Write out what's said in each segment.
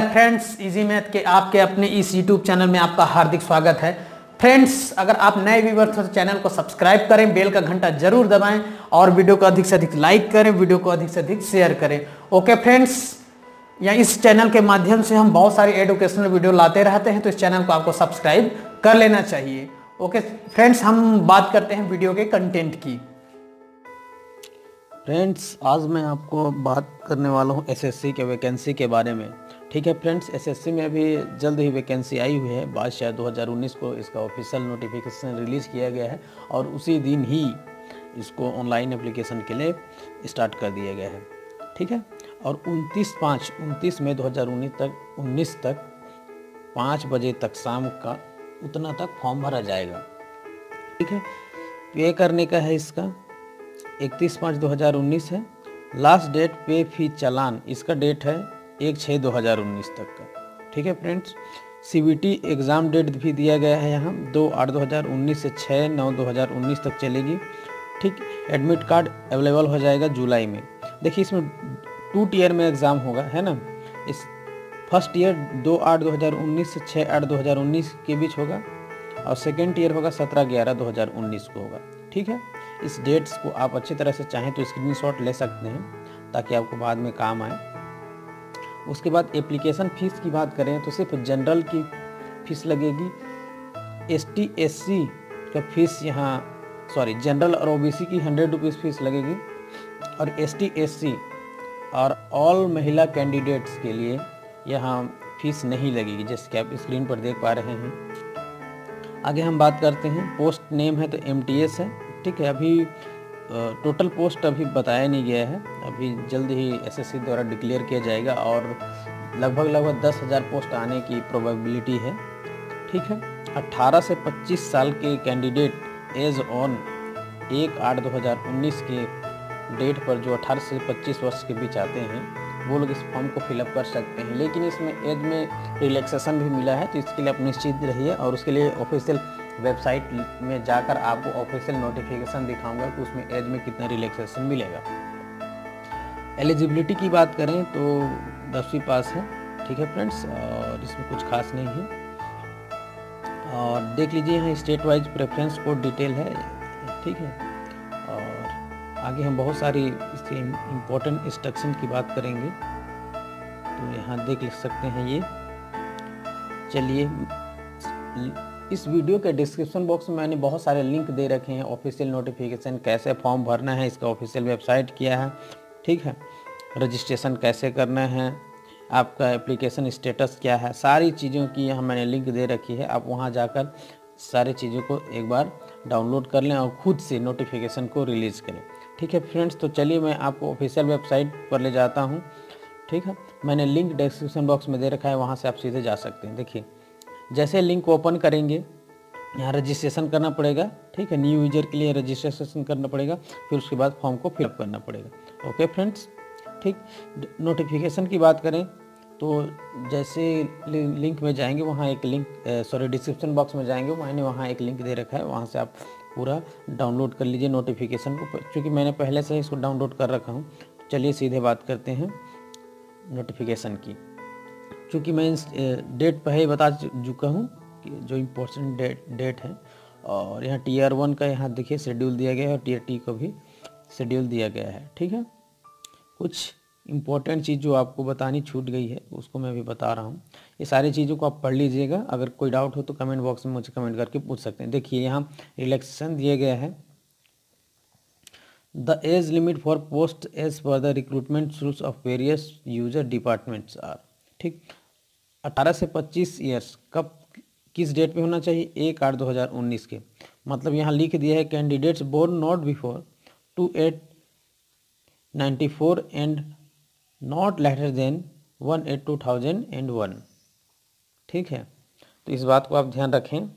Friends easy math के आपके अपने इस यूट्यूब चैनल में आपका हार्दिक स्वागत है। फ्रेंड्स अगर आप नए व्यूअर हो तो चैनल को सब्सक्राइब करें, बेल का घंटा जरूर दबाएं और वीडियो को अधिक से अधिक लाइक करें, वीडियो को अधिक से अधिक शेयर करें। ओके फ्रेंड्स, या इस चैनल के माध्यम से हम बहुत सारी एजुकेशनल वीडियो लाते रहते हैं, तो इस चैनल को आपको सब्सक्राइब कर लेना चाहिए। ओके फ्रेंड्स, हम बात करते हैं वीडियो के कंटेंट की। फ्रेंड्स आज मैं आपको बात करने वाला हूँ SSC के वैकेंसी के बारे में। ठीक है फ्रेंड्स, SSC में अभी जल्द ही वैकेंसी आई हुई है। 22/2019 को इसका ऑफिशियल नोटिफिकेशन रिलीज़ किया गया है और उसी दिन ही इसको ऑनलाइन एप्लीकेशन के लिए स्टार्ट कर दिया गया है। ठीक है, और 29 मई 2019 तक 5 बजे तक शाम का उतना तक फॉर्म भरा जाएगा। ठीक है, पे करने का है इसका 31/5/2019 है लास्ट डेट। पे फी चालान इसका डेट है 1/6/2019 तक का। ठीक है फ्रेंड्स, CBT एग्ज़ाम डेट भी दिया गया है यहाँ 2/8/2019 से 6/9/2019 तक चलेगी। ठीक, एडमिट कार्ड अवेलेबल हो जाएगा जुलाई में। देखिए इसमें 2 ईयर में एग्ज़ाम होगा, है ना। इस फर्स्ट ईयर 2/8/2019 से 6/8/2019 के बीच होगा और सेकेंड ईयर होगा 17/11/2019 को होगा। ठीक है, इस डेट्स को आप अच्छी तरह से चाहें तो स्क्रीनशॉट ले सकते हैं ताकि आपको बाद में काम आए। उसके बाद एप्लीकेशन फ़ीस की बात करें तो सिर्फ जनरल की फ़ीस लगेगी। ST SC का फ़ीस यहाँ जनरल और OBC की 100 रुपीज़ फ़ीस लगेगी और ST SC और ऑल महिला कैंडिडेट्स के लिए यहाँ फ़ीस नहीं लगेगी, जैसे कि आप स्क्रीन पर देख पा रहे हैं। आगे हम बात करते हैं, पोस्ट नेम है तो MTS है। ठीक है, अभी टोटल पोस्ट अभी बताया नहीं गया है, अभी जल्द ही SSC द्वारा डिक्लेयर किया जाएगा और लगभग 10,000 पोस्ट आने की प्रोबेबिलिटी है। ठीक है, 18 से 25 साल के कैंडिडेट एज ऑन 1/8/2019 के डेट पर जो 18 से 25 वर्ष के बीच आते हैं वो लोग इस फॉर्म को फिलअप कर सकते हैं, लेकिन इसमें एज में रिलैक्सेशन भी मिला है, तो इसके लिए आप निश्चित रहिए। और उसके लिए ऑफिशियल वेबसाइट में जाकर आपको ऑफिशियल नोटिफिकेशन दिखाऊंगा कि उसमें एज में कितना रिलैक्सेशन मिलेगा। एलिजिबिलिटी की बात करें तो 10वीं पास है। ठीक है फ्रेंड्स, और इसमें कुछ खास नहीं है। और देख लीजिए यहाँ state wise preference code detail है। ठीक है, और आगे हम बहुत सारी इसके इम्पोर्टेंट इंस्ट्रक्शन की बात करेंगे, तो यहाँ देख सकते हैं ये। चलिए, इस वीडियो के डिस्क्रिप्शन बॉक्स में मैंने बहुत सारे लिंक दे रखे हैं, ऑफिशियल नोटिफिकेशन कैसे फॉर्म भरना है, इसका ऑफिशियल वेबसाइट क्या है। ठीक है, रजिस्ट्रेशन कैसे करना है, आपका एप्लीकेशन स्टेटस क्या है, सारी चीज़ों की यहाँ मैंने लिंक दे रखी है। आप वहाँ जाकर सारी चीज़ों को एक बार डाउनलोड कर लें और खुद से नोटिफिकेशन को रिलीज़ करें। ठीक है फ्रेंड्स, तो चलिए मैं आपको ऑफिशियल वेबसाइट पर ले जाता हूँ। ठीक है, मैंने लिंक डिस्क्रिप्शन बॉक्स में दे रखा है, वहाँ से आप सीधे जा सकते हैं। देखिए जैसे लिंक ओपन करेंगे यहाँ रजिस्ट्रेशन करना पड़ेगा। ठीक है, न्यू यूजर के लिए रजिस्ट्रेशन करना पड़ेगा, फिर उसके बाद फॉर्म को फिलअप करना पड़ेगा। ओके फ्रेंड्स, ठीक, नोटिफिकेशन की बात करें तो जैसे लिंक में जाएंगे वहाँ एक लिंक डिस्क्रिप्शन बॉक्स में जाएंगे, मैंने वहाँ एक लिंक दे रखा है, वहाँ से आप पूरा डाउनलोड कर लीजिए नोटिफिकेशन को, क्योंकि मैंने पहले से इसको डाउनलोड कर रखा हूँ। चलिए सीधे बात करते हैं नोटिफिकेशन की। चूँकि मैं इस डेट पहले ही बता चुका हूँ कि जो इम्पोर्टेंट डेट है, और यहाँ Tier 1 का यहाँ देखिए शेड्यूल दिया गया है और Tier 2 का भी शेड्यूल दिया गया है। ठीक है, कुछ इम्पोर्टेंट चीज़ जो आपको बतानी छूट गई है उसको मैं भी बता रहा हूँ। ये सारी चीज़ों को आप पढ़ लीजिएगा, अगर कोई डाउट हो तो कमेंट बॉक्स में मुझे कमेंट करके पूछ सकते हैं। देखिए यहाँ रिलैक्सेशन दिया गया है। The age limit for post age per the recruitment rules of various user departments are. ठीक, 18 से 25 ईयर्स कब किस डेट पे होना चाहिए? 1/8/2019 के। मतलब यहाँ लिख दिया है candidates born not before 2894 and not later than 18/2001। ठीक है, तो इस बात को आप ध्यान रखें,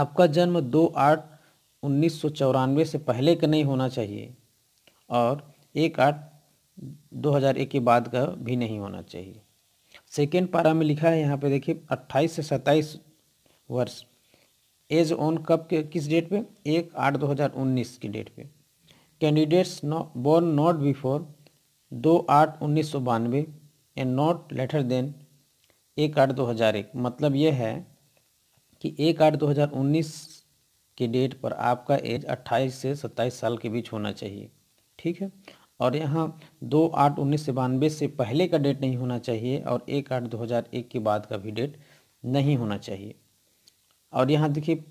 आपका जन्म 2/8/1994 से पहले का नहीं होना चाहिए और 1/8/2001 के बाद का भी नहीं होना चाहिए। सेकेंड पारा में लिखा है यहाँ पे देखिए 28 से 27 वर्ष एज ऑन कब के किस डेट पे? 1/8/2019 की डेट पे। Candidates born not before 2/8/1992 and not later than 1/8/2001। मतलब ये है कि 1/8/2019 की डेट पर आपका एज 28 से 27 साल के बीच होना चाहिए, ठीक है। और यहाँ 2/8/1992 से पहले का डेट नहीं होना चाहिए और 1/8/2001 के बाद का भी डेट नहीं होना चाहिए। और यहाँ देखिए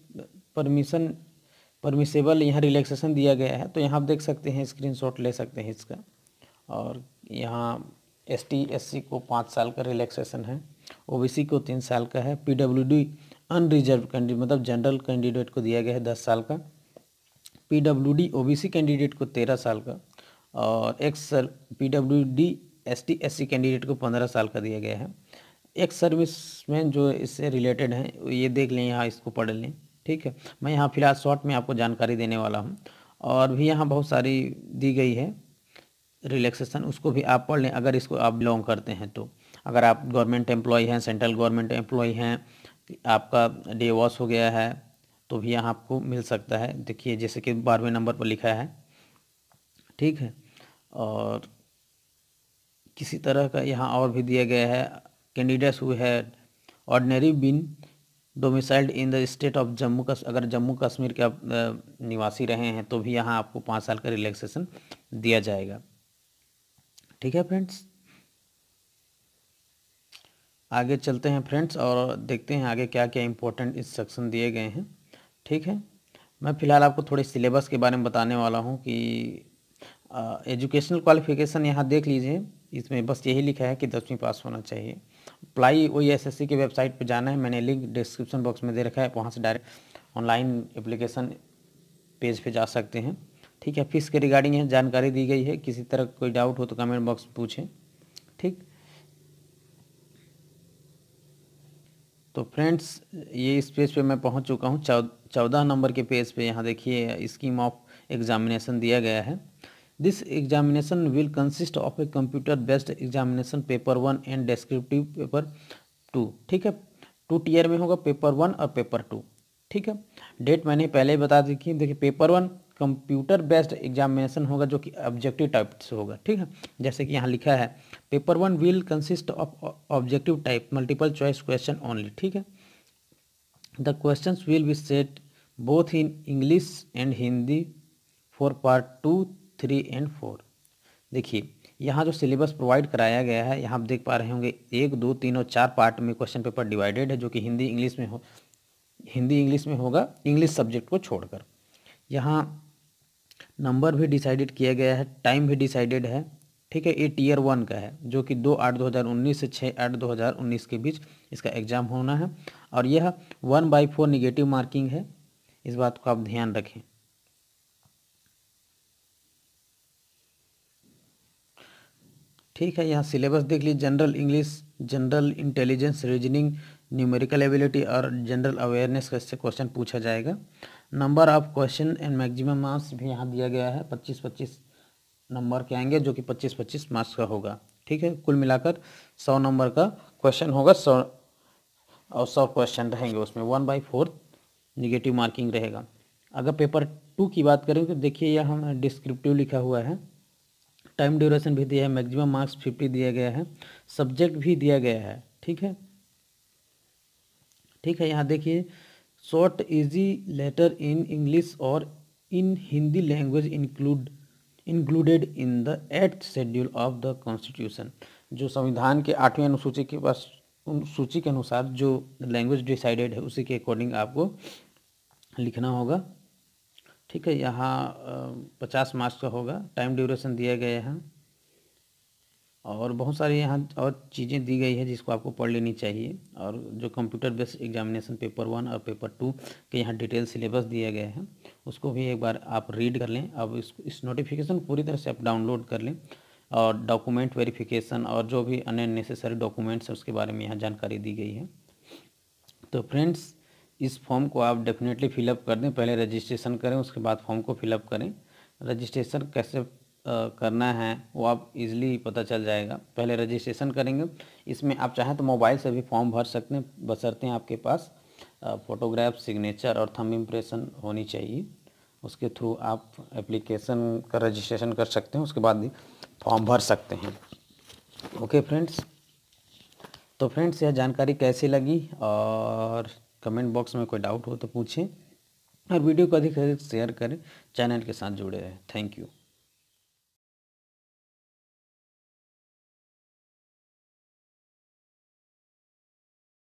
परमिसेबल यहाँ रिलैक्सेशन दिया गया है, तो यहाँ आप देख सकते हैं, स्क्रीनशॉट ले सकते हैं इसका। और यहाँ ST SC को 5 साल का रिलैक्सेशन है, OBC को 3 साल का है, PWD अनरिजर्व कैंडिडेट मतलब जनरल कैंडिडेट को दिया गया है 10 साल का, PWD OBC कैंडिडेट को 13 साल का, और PWD ST SC कैंडिडेट को 15 साल का दिया गया है। एक्स सर्विसमैन जो इससे रिलेटेड हैं ये देख लें, यहाँ इसको पढ़ लें, ठीक है। मैं यहाँ फिलहाल शॉर्ट में आपको जानकारी देने वाला हूँ, और भी यहाँ बहुत सारी दी गई है रिलैक्सेशन, उसको भी आप पढ़ लें अगर इसको आप बिलोंग करते हैं तो। अगर आप गवर्नमेंट एम्प्लॉय हैं, सेंट्रल गवर्नमेंट एम्प्लॉय हैं, आपका डे वॉश हो गया है तो भी यहाँ आपको मिल सकता है। देखिए जैसे कि 12वें नंबर पर लिखा है, ठीक है। और किसी तरह का यहाँ और भी दिया गया है, candidates who had ordinary been domiciled in the state of Jammu Kashmir, अगर जम्मू कश्मीर के आप निवासी रहे हैं तो भी यहाँ आपको 5 साल का रिलैक्सेशन दिया जाएगा, ठीक है फ्रेंड्स। आगे चलते हैं फ्रेंड्स और देखते हैं आगे क्या क्या इम्पोर्टेंट इंस्ट्रक्शन दिए गए हैं, ठीक है। मैं फ़िलहाल आपको थोड़े सिलेबस के बारे में बताने वाला हूँ कि एजुकेशनल क्वालिफिकेशन यहाँ देख लीजिए, इसमें बस यही लिखा है कि 10वीं पास होना चाहिए। अप्लाई वही SSC की वेबसाइट पर जाना है, मैंने लिंक डिस्क्रिप्शन बॉक्स में दे रखा है, वहाँ से डायरेक्ट ऑनलाइन एप्लीकेशन पेज पे जा सकते हैं, ठीक है। फीस के रिगार्डिंग है जानकारी दी गई है, किसी तरह कोई डाउट हो तो कमेंट बॉक्स में पूछें, ठीक। तो फ्रेंड्स ये इस पेज पे मैं पहुँच चुका हूँ, 14 नंबर के पेज पे। यहाँ देखिए स्कीम ऑफ एग्जामिनेशन दिया गया है, this examination will consist of a computer based examination paper 1 and descriptive paper 2, ठीक है। 2 टियर में होगा, पेपर 1 और पेपर 2, ठीक है। डेट मैंने पहले ही बता दी कि देखिए पेपर 1 कंप्यूटर बेस्ड एग्जामिनेशन होगा जो कि ऑब्जेक्टिव टाइप से होगा, ठीक है। जैसे कि यहाँ लिखा है paper 1 will consist of objective type multiple choice question only, ठीक है। The question will be set both in English and Hindi for part 2, 3 and 4। देखिए यहाँ जो सिलेबस प्रोवाइड कराया गया है, यहाँ आप देख पा रहे होंगे 1, 2, 3 और 4 पार्ट में क्वेश्चन पेपर डिवाइडेड है, जो कि हिंदी इंग्लिश में होगा, इंग्लिश सब्जेक्ट को छोड़कर। यहाँ नंबर भी डिसाइडेड किया गया है, टाइम भी डिसाइडेड है, ठीक है। ये टियर 1 का है जो कि 2/8/2019 से 6/8/2019 के बीच इसका एग्जाम होना है, और यह 1/4 निगेटिव मार्किंग है, इस बात को आप ध्यान रखें। ठीक है, यहाँ सिलेबस देख लीजिए, general English, general intelligence, reasoning, numerical ability और जनरल अवेयरनेस से क्वेश्चन पूछा जाएगा। Number of question and maximum marks भी यहाँ दिया गया है, 25-25 नंबर के आएंगे जो कि 25-25 मार्क्स का होगा, ठीक है। कुल मिलाकर 100 नंबर का क्वेश्चन होगा, 100 क्वेश्चन रहेंगे, उसमें 1/4 निगेटिव मार्किंग रहेगा। अगर पेपर 2 की बात करें तो देखिए यहाँ डिस्क्रिप्टिव लिखा हुआ है, टाइम ड्यूरेशन भी दिया है, मैक्सिमम मार्क्स 50 दिया गया है, सब्जेक्ट भी दिया गया है, ठीक है, ठीक है। यहाँ देखिए short easy letter in English और in Hindi language included in the 8th schedule of the constitution, जो संविधान के 8वीं अनुसूची के पास सूची के अनुसार जो लैंग्वेज डिसाइडेड है उसी के अकॉर्डिंग आपको लिखना होगा, ठीक है। यहाँ 50 मार्क्स का होगा, टाइम ड्यूरेशन दिया गया है, और बहुत सारी यहाँ और चीज़ें दी गई है जिसको आपको पढ़ लेनी चाहिए। और जो कंप्यूटर बेस्ड एग्जामिनेशन पेपर 1 और पेपर 2 के यहाँ डिटेल सिलेबस दिया गया है, उसको भी एक बार आप रीड कर लें। अब इस नोटिफिकेशन पूरी तरह से आप डाउनलोड कर लें, और डॉक्यूमेंट वेरिफिकेशन और जो भी अननेसेसरी डॉक्यूमेंट्स हैं उसके बारे में यहाँ जानकारी दी गई है। तो फ्रेंड्स इस फॉर्म को आप डेफिनेटली फिलअप कर दें, पहले रजिस्ट्रेशन करें उसके बाद फॉर्म को फिलअप करें। रजिस्ट्रेशन कैसे करना है वो आप इजीली पता चल जाएगा, पहले रजिस्ट्रेशन करेंगे। इसमें आप चाहें तो मोबाइल से भी फॉर्म भर सकते हैं, बशर्ते हैं आपके पास फ़ोटोग्राफ, सिग्नेचर और थंब इम्प्रेशन होनी चाहिए। उसके थ्रू आप एप्लीकेशन का रजिस्ट्रेशन कर सकते हैं, उसके बाद फॉर्म भर सकते हैं। ओके फ्रेंड्स, तो फ्रेंड्स यह जानकारी कैसी लगी और कमेंट बॉक्स में कोई डाउट हो तो पूछें और वीडियो को अधिक से अधिक शेयर करें, चैनल के साथ जुड़े रहें। Thank you.